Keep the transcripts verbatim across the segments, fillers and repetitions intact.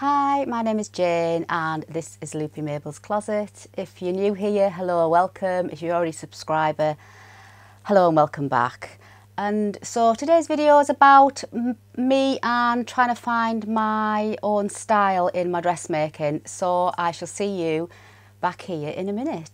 Hi, my name is Jane and this is Loopy Mabel's Closet. If you're new here, hello, welcome. If you're already a subscriber, hello and welcome back. And so today's video is about me and trying to find my own style in my dressmaking. So I shall see you back here in a minute.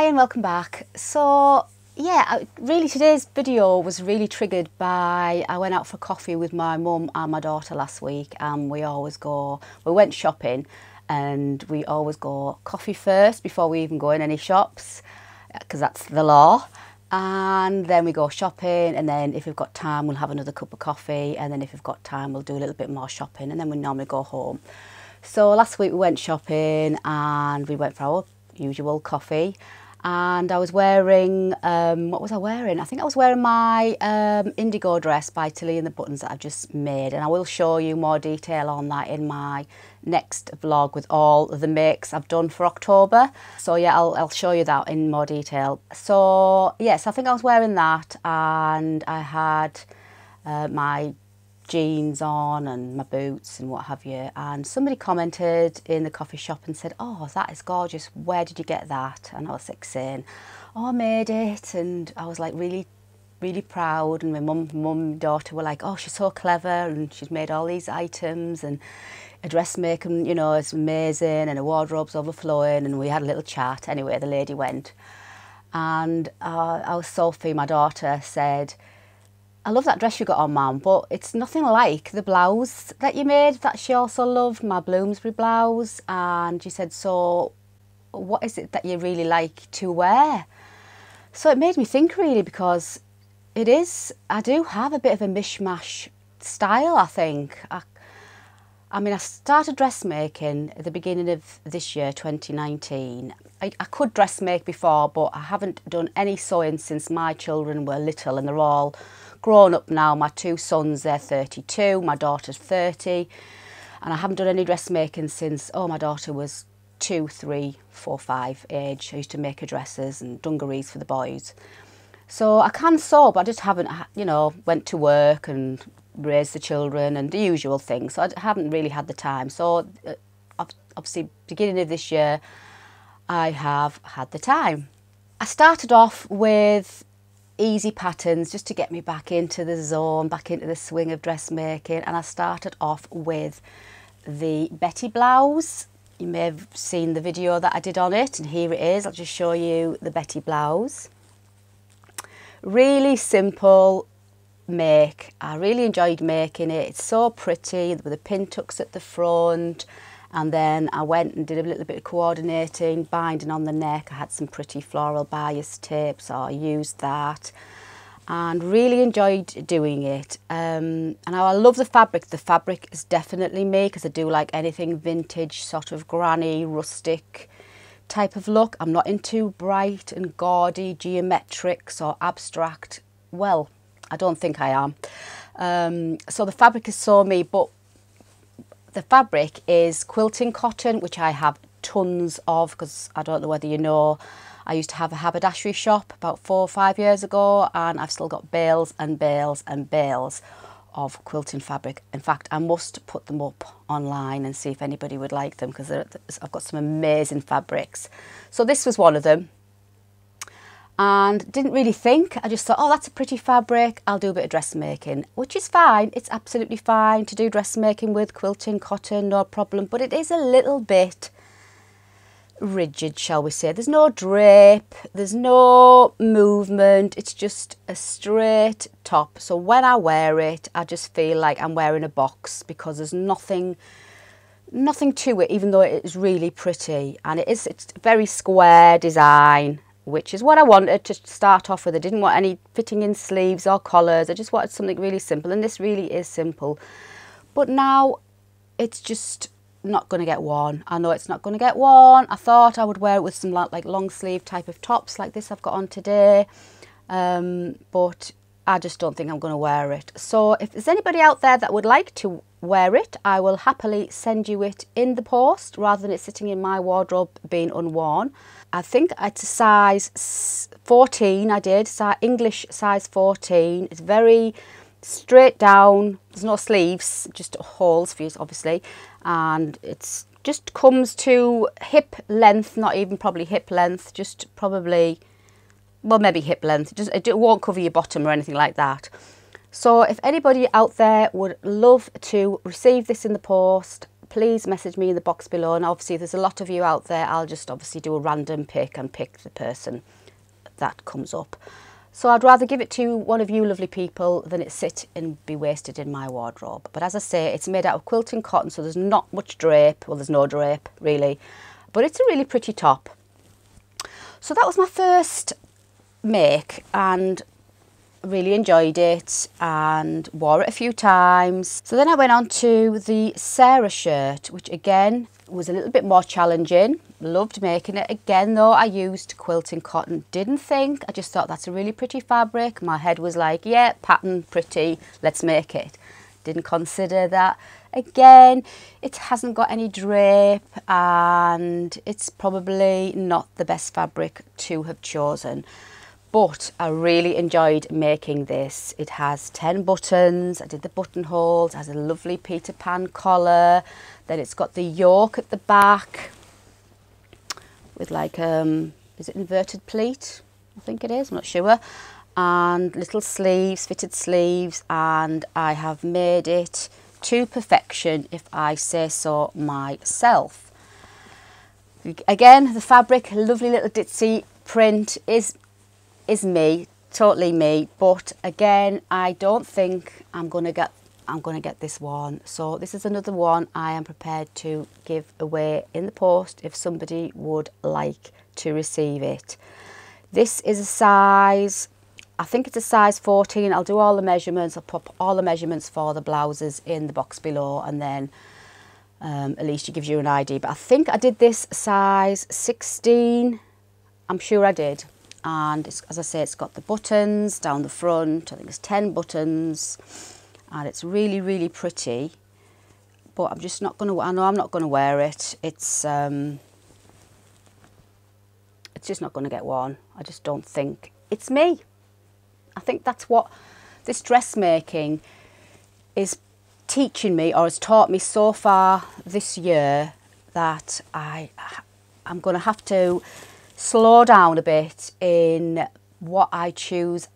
And welcome back. So yeah, really today's video was really triggered by, I went out for coffee with my mum and my daughter last week, and we always go, we went shopping and we always go coffee first before we even go in any shops, because that's the law. And then we go shopping, and then if we've got time we'll have another cup of coffee, and then if we've got time we'll do a little bit more shopping, and then we normally go home. So last week we went shopping and we went for our usual coffee. And I was wearing, um, what was I wearing? I think I was wearing my um, indigo dress by Tilly and the Buttons that I've just made. And I will show you more detail on that in my next vlog with all of the makes I've done for October. So yeah, I'll, I'll show you that in more detail. So yes, I think I was wearing that, and I had uh, my jeans on and my boots and what have you, and somebody commented in the coffee shop and said, oh, that is gorgeous, where did you get that? And I was like saying, oh, I made it, and I was like really really proud, and my mum mum and daughter were like, oh, she's so clever and she's made all these items, and a dressmaker, you know, it's amazing, and her wardrobe's overflowing. And we had a little chat. Anyway, the lady went, and uh, our Sophie, my daughter, said, I love that dress you got on, Mum, but it's nothing like the blouse that you made that she also loved, my Bloomsbury blouse. And she said, so what is it that you really like to wear? So it made me think, really, because it is, I do have a bit of a mishmash style, I think. I, I mean, I started dressmaking at the beginning of this year, twenty nineteen. I, I could dressmake before, but I haven't done any sewing since my children were little, and they're all grown up now. My two sons, they're thirty-two, my daughter's thirty, and I haven't done any dressmaking since, oh, my daughter was two, three, four, five age. I used to make her dresses and dungarees for the boys. So I can sew, but I just haven't, you know, went to work and raised the children and the usual thing. So I haven't really had the time. So uh, obviously, beginning of this year, I have had the time. I started off with easy patterns just to get me back into the zone, back into the swing of dressmaking, and I started off with the Betty blouse. You may have seen the video that I did on it, and here it is. I'll just show you the Betty blouse. Really simple make. I really enjoyed making it. It's so pretty with the pin tucks at the front, and then I went and did a little bit of coordinating, binding on the neck. I had some pretty floral bias tape, so I used that and really enjoyed doing it. Um, and I love the fabric. The fabric is definitely me, because I do like anything vintage, sort of granny, rustic type of look. I'm not into bright and gaudy geometrics or abstract. Well, I don't think I am. Um, so the fabric is so me, but the fabric is quilting cotton, which I have tons of, because I don't know whether you know, I used to have a haberdashery shop about four or five years ago, and I've still got bales and bales and bales of quilting fabric. In fact, I must put them up online and see if anybody would like them, because I've got some amazing fabrics. So this was one of them, and didn't really think. I just thought, oh, that's a pretty fabric, I'll do a bit of dressmaking, which is fine. It's absolutely fine to do dressmaking with quilting cotton, no problem, but it is a little bit rigid, shall we say. There's no drape, there's no movement, it's just a straight top. So when I wear it, I just feel like I'm wearing a box, because there's nothing nothing to it, even though it is really pretty. And it is, it's a very square design, which is what I wanted to start off with. I didn't want any fitting in sleeves or collars. I just wanted something really simple, and this really is simple. But now it's just not going to get worn. I know it's not going to get worn. I thought I would wear it with some like long sleeve type of tops like this I've got on today, um, but I just don't think I'm going to wear it. So if there's anybody out there that would like to wear it, I will happily send you it in the post rather than it sitting in my wardrobe being unworn. I think it's a size fourteen, I did, so English size fourteen. It's very straight down, there's no sleeves, just holes for you obviously, and it's just comes to hip length, not even probably hip length, just probably, well, maybe hip length. Just, it won't cover your bottom or anything like that. So if anybody out there would love to receive this in the post, please message me in the box below. And obviously there's a lot of you out there. I'll just obviously do a random pick and pick the person that comes up. So I'd rather give it to one of you lovely people than it sit and be wasted in my wardrobe. But as I say, it's made out of quilting cotton, so there's not much drape. Well, there's no drape, really. But it's a really pretty top. So that was my first make, and really enjoyed it and wore it a few times. So then I went on to the Sarah shirt, which again was a little bit more challenging. Loved making it again though. I used quilting cotton, didn't think, I just thought that's a really pretty fabric. My head was like, yeah, pattern, pretty, let's make it. Didn't consider that again, it hasn't got any drape and it's probably not the best fabric to have chosen. But I really enjoyed making this. It has ten buttons. I did the buttonholes. It has a lovely Peter Pan collar. Then it's got the yoke at the back with like, um, is it inverted pleat? I think it is, I'm not sure. And little sleeves, fitted sleeves. And I have made it to perfection, if I say so myself. Again, the fabric, lovely little ditzy print is... is me, totally me, but again I don't think I'm gonna get I'm gonna get this one. So this is another one I am prepared to give away in the post if somebody would like to receive it. This is a size, I think it's a size fourteen. I'll do all the measurements, I'll pop all the measurements for the blouses in the box below, and then um, at least it gives you an idea. But I think I did this size sixteen, I'm sure I did. And it's, as I say, it's got the buttons down the front. I think it's ten buttons, and it's really, really pretty. But I'm just not going to. I know I'm not going to wear it. It's um, it's just not going to get worn. I just don't think it's me. I think that's what this dressmaking is teaching me, or has taught me so far this year, that I I'm going to have to slow down a bit in what I choose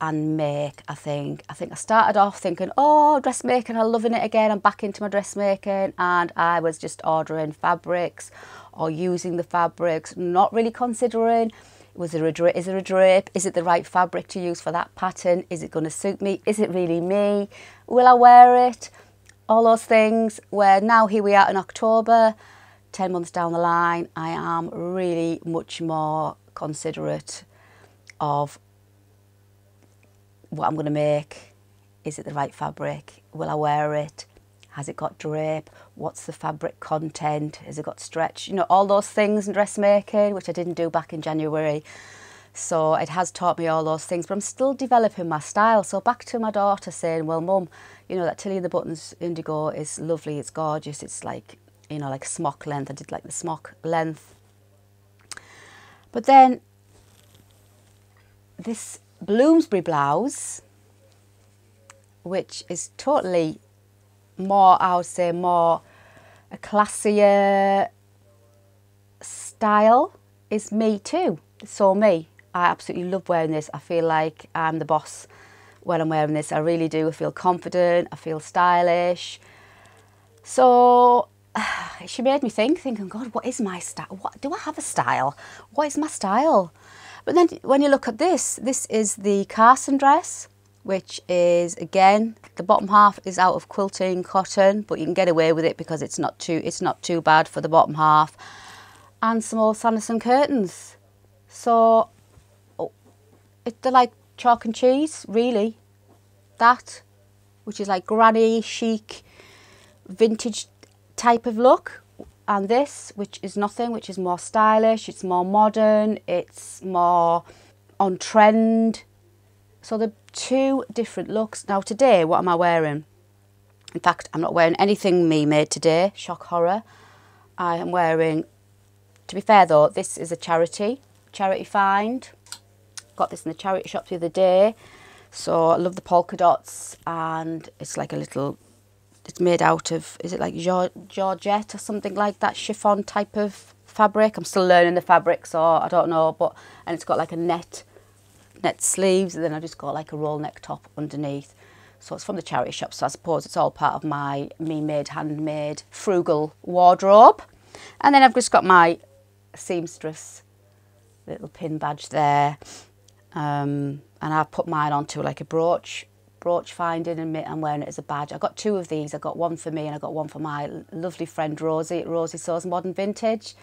and make, I think. I think I started off thinking, oh, dressmaking, I'm loving it again. I'm back into my dressmaking. And I was just ordering fabrics or using the fabrics, not really considering, was there a drape? Is there a drape? Is it the right fabric to use for that pattern? Is it going to suit me? Is it really me? Will I wear it? All those things, where now here we are in October, ten months down the line, I am really much more considerate of what I'm going to make. Is it the right fabric? Will I wear it? Has it got drape? What's the fabric content? Has it got stretch? You know, all those things in dressmaking, which I didn't do back in January. So it has taught me all those things, but I'm still developing my style. So back to my daughter saying, well, Mum, you know, that Tilly and the Buttons indigo is lovely. It's gorgeous. It's like, you know, like smock length. I did like the smock length. But then this Bloomsbury blouse, which is totally more, I would say, more a classier style, is me too. It's so me. I absolutely love wearing this. I feel like I'm the boss when I'm wearing this. I really do. I feel confident. I feel stylish. So... she made me think, thinking, God, what is my style? What do I have a style? What is my style? But then when you look at this, this is the Carson dress, which is, again, the bottom half is out of quilting cotton, but you can get away with it because it's not too, it's not too bad for the bottom half. And some old Sanderson curtains. So oh, it, they're like chalk and cheese, really. That, which is like granny chic, vintage type of look, and this, which is nothing, which is more stylish, it's more modern, it's more on trend. So they're two different looks. Now today, what am I wearing? In fact, I'm not wearing anything me made today, shock horror. I am wearing, to be fair though, this is a charity, charity find. Got this in the charity shop the other day. So I love the polka dots, and it's like a little, it's made out of, is it like Georgette or something like that, chiffon type of fabric. I'm still learning the fabric, so I don't know, but, and it's got like a net, net sleeves, and then I just got like a roll neck top underneath. So it's from the charity shop, so I suppose it's all part of my me-made, handmade, frugal wardrobe. And then I've just got my seamstress little pin badge there. Um, and I've put mine onto like a brooch, brooch finding, and I'm wearing it as a badge. I got two of these. I got one for me and I got one for my lovely friend Rosie at Rosie Sews Modern Vintage.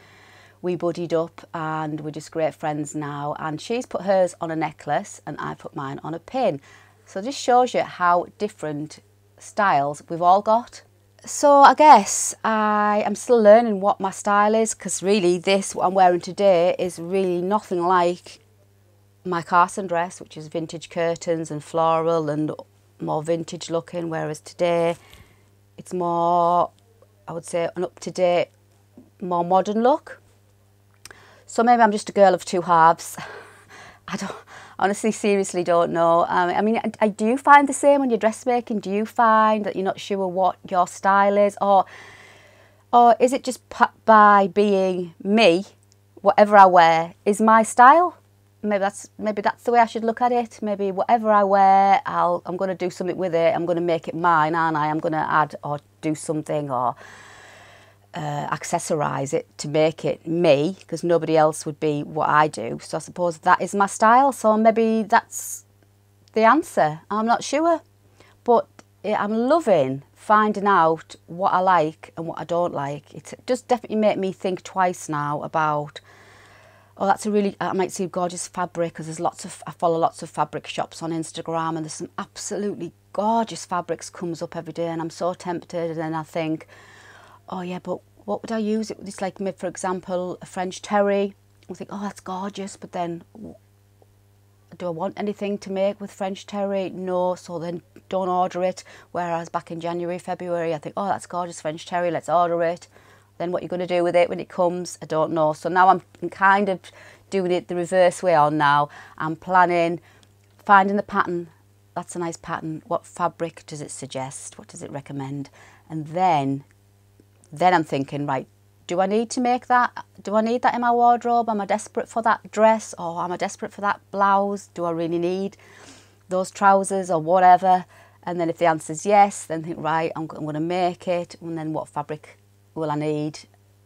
We buddied up and we're just great friends now. And she's put hers on a necklace and I put mine on a pin. So this shows you how different styles we've all got. So I guess I am still learning what my style is, because really this, what I'm wearing today, is really nothing like my Carson dress, which is vintage curtains and floral and more vintage looking, whereas today it's more, I would say, an up-to-date, more modern look. So maybe I'm just a girl of two halves. I don't, honestly, seriously don't know. Um, I mean, I, I do find the same when you're dressmaking. Do you find that you're not sure what your style is? Or, or is it just by being me, whatever I wear is my style? Maybe that's, maybe that's the way I should look at it. Maybe whatever I wear, I'll, I'm going to do something with it. I'm going to make it mine, aren't I? I'm going to add or do something or Uh, accessorize it to make it me, because nobody else would be what I do. So I suppose that is my style. So maybe that's the answer. I'm not sure, but I'm loving finding out what I like and what I don't like. It does definitely make me think twice now about, oh, that's a really, I might see gorgeous fabric, because there's lots of, I follow lots of fabric shops on Instagram, and there's some absolutely gorgeous fabrics comes up every day, and I'm so tempted, and then I think, oh yeah, but what would I use it with? It's like, for example, a French terry. I think, oh, that's gorgeous, but then do I want anything to make with French terry? No, so then don't order it. Whereas back in January, February, I think, oh, that's gorgeous French terry, let's order it. Then what you're going to do with it when it comes, I don't know. So now I'm kind of doing it the reverse way on now. I'm planning, finding the pattern. That's a nice pattern. What fabric does it suggest? What does it recommend? And then... Then I'm thinking, right, do I need to make that? Do I need that in my wardrobe? Am I desperate for that dress? Or am I desperate for that blouse? Do I really need those trousers or whatever? And then if the answer is yes, then think, right, I'm, I'm going to make it. And then what fabric will I need?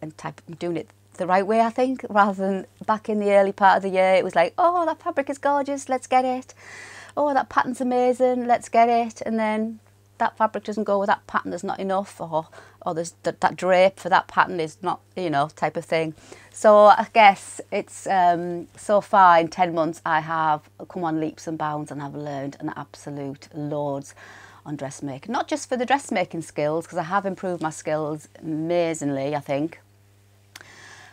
And type, I'm doing it the right way, I think, rather than back in the early part of the year, it was like, oh, that fabric is gorgeous, let's get it. Oh, that pattern's amazing, let's get it. And then that fabric doesn't go with that pattern, there's not enough, or, or there's th that drape for that pattern is not, you know, type of thing. So I guess it's, um, so far in ten months, I have come on leaps and bounds, and I've learned an absolute loads on dressmaking. Not just for the dressmaking skills, because I have improved my skills amazingly, I think.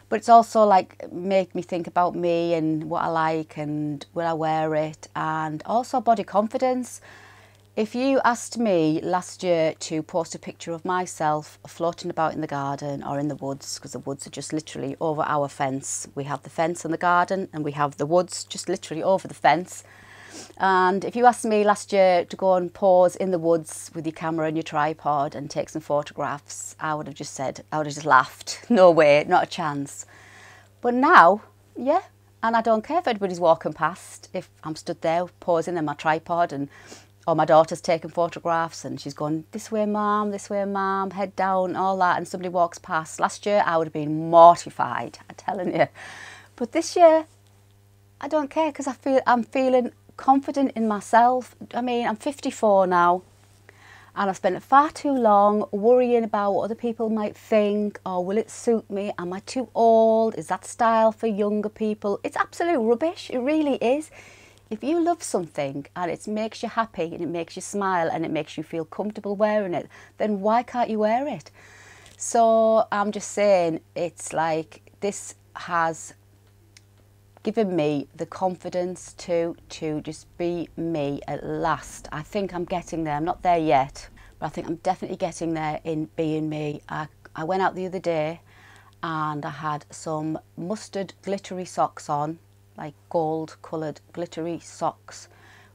But it's also like make me think about me and what I like and will I wear it, and also body confidence. If you asked me last year to post a picture of myself floating about in the garden or in the woods, because the woods are just literally over our fence. We have the fence and the garden, and we have the woods just literally over the fence. And if you asked me last year to go and pause in the woods with your camera and your tripod and take some photographs, I would have just said, I would have just laughed. No way, not a chance. But now, yeah. And I don't care if everybody's walking past. If I'm stood there pausing in my tripod, and or my daughter's taking photographs and she's going, this way, mum, this way, mum, head down, all that, and somebody walks past. Last year, I would have been mortified, I'm telling you. But this year, I don't care, because I feel, I'm feeling confident in myself. I mean, I'm fifty-four now, and I've spent far too long worrying about what other people might think, or will it suit me? Am I too old? Is that style for younger people? It's absolute rubbish, it really is. If you love something and it makes you happy and it makes you smile and it makes you feel comfortable wearing it, then why can't you wear it? So I'm just saying, it's like this has given me the confidence to to just be me at last. I think I'm getting there. I'm not there yet, but I think I'm definitely getting there in being me. I, I went out the other day and I had some mustard glittery socks on, like gold coloured glittery socks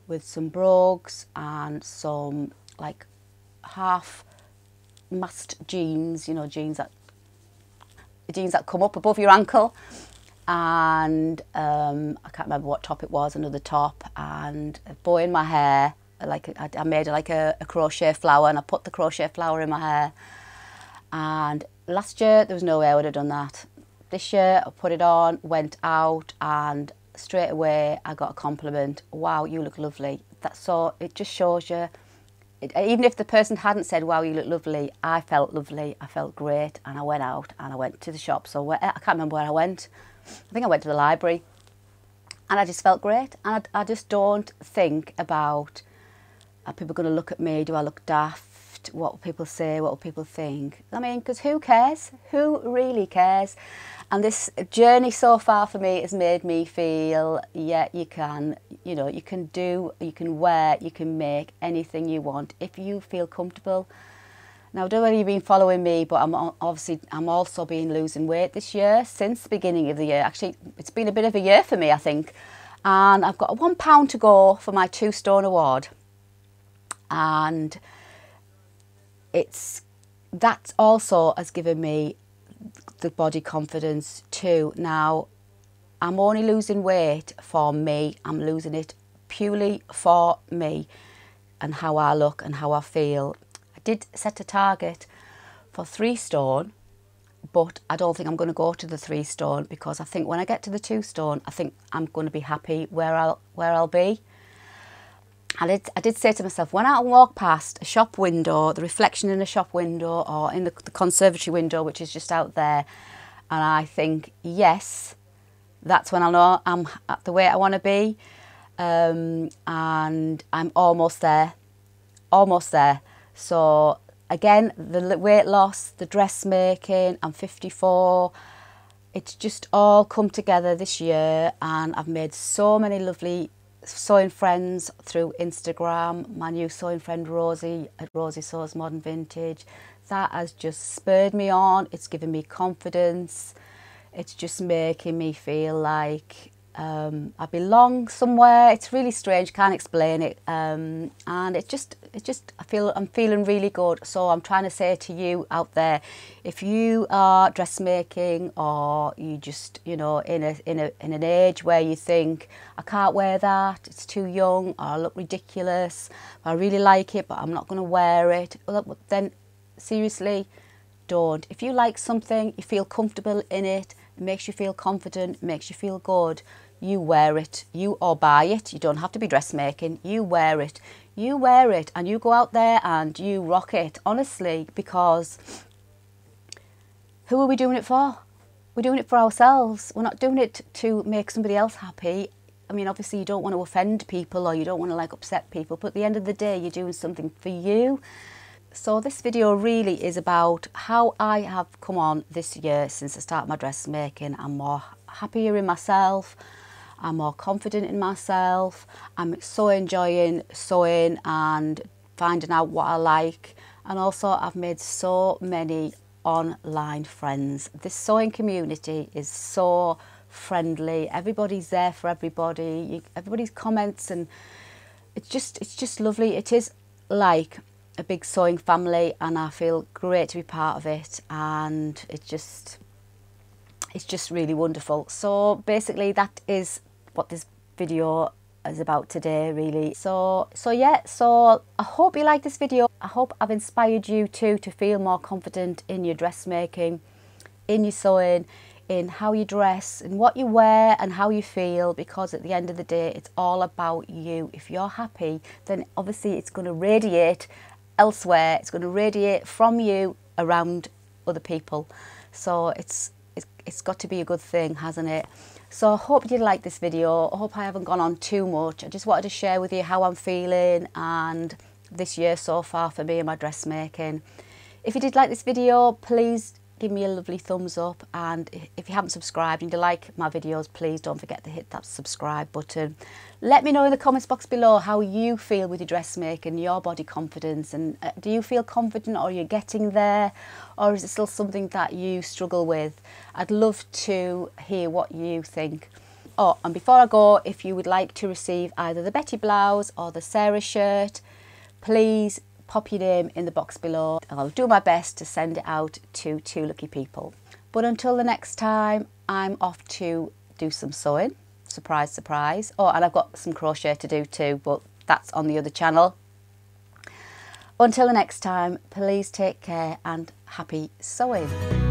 with some brogues and some like half must jeans, you know, jeans that jeans that come up above your ankle, and um, I can't remember what top it was, another top, and a bow in my hair, like I, I made like a, a crochet flower, and I put the crochet flower in my hair. And last year there was no way I would have done that. This year I put it on, went out, and straight away I got a compliment. Wow, you look lovely. That's so, it just shows you, it, even if the person hadn't said, wow, you look lovely, I felt lovely, I felt great, and I went out and I went to the shop. So I can't remember where I went. I think I went to the library, and I just felt great. And I, I just don't think about, are people going to look at me? Do I look daft? What will people say? What will people think? I mean, because who cares? Who really cares? And this journey so far for me has made me feel, yeah, you can, you know, you can do, you can wear, you can make anything you want if you feel comfortable. Now, I don't know whether you've been following me, but I'm obviously, I'm also been losing weight this year, since the beginning of the year. Actually, it's been a bit of a year for me, I think. And I've got one pound to go for my two stone award. And it's, that also has given me the body confidence too. Now, I'm only losing weight for me. I'm losing it purely for me and how I look and how I feel. I did set a target for three stone, but I don't think I'm going to go to the three stone, because I think when I get to the two stone, I think I'm going to be happy where I'll where I'll be. I did I did say to myself, when I walk past a shop window, the reflection in a shop window or in the, the conservatory window, which is just out there, and I think, yes, that's when I know I'm at the weight I want to be, um, and I'm almost there, almost there. So again, the weight loss, the dressmaking, I'm fifty-four, it's just all come together this year, and I've made so many lovely sewing friends through Instagram, my new sewing friend Rosie at Rosie Sews Modern Vintage. That has just spurred me on, it's given me confidence, it's just making me feel like Um, I belong somewhere. It's really strange, can't explain it, um, and it just, it just, I feel, I'm feeling really good. So I'm trying to say to you out there, if you are dressmaking, or you just, you know, in a in a in an age where you think, I can't wear that, it's too young, or I look ridiculous, I really like it but I'm not going to wear it, well, then seriously, don't. If you like something, you feel comfortable in it, it makes you feel confident, makes you feel good, you wear it, you or buy it. You don't have to be dressmaking, you wear it, you wear it, and you go out there and you rock it, honestly, because who are we doing it for? We're doing it for ourselves. We're not doing it to make somebody else happy. I mean, obviously you don't want to offend people, or you don't want to like upset people, but at the end of the day, you're doing something for you. So this video really is about how I have come on this year since I started my dressmaking. I'm more happier in myself, I'm more confident in myself, I'm so enjoying sewing and finding out what I like. And also I've made so many online friends. This sewing community is so friendly, everybody's there for everybody, you, everybody's comments, and it's just, it's just lovely. It is like a big sewing family, and I feel great to be part of it, and it's just, it's just really wonderful. So basically that is what this video is about today, really. So so yeah, so I hope you like this video. I hope I've inspired you too to feel more confident in your dressmaking, in your sewing, in how you dress, in what you wear and how you feel, because at the end of the day, it's all about you. If you're happy, then obviously it's going to radiate elsewhere, it's going to radiate from you around other people. So it's, it's it's got to be a good thing, hasn't it? So I hope you like this video. I hope I haven't gone on too much. I just wanted to share with you how I'm feeling and this year so far for me and my dressmaking. If you did like this video, please give me a lovely thumbs up, and if you haven't subscribed and you like my videos, please don't forget to hit that subscribe button. Let me know in the comments box below how you feel with your dressmaking, your body confidence, and uh, do you feel confident, or you're getting there, or is it still something that you struggle with? I'd love to hear what you think. Oh, and before I go, if you would like to receive either the Betty blouse or the Sarah shirt, please pop your name in the box below. I'll do my best to send it out to two lucky people. But until the next time, I'm off to do some sewing. Surprise, surprise. Oh, and I've got some crochet to do too, but that's on the other channel. Until the next time, please take care and happy sewing.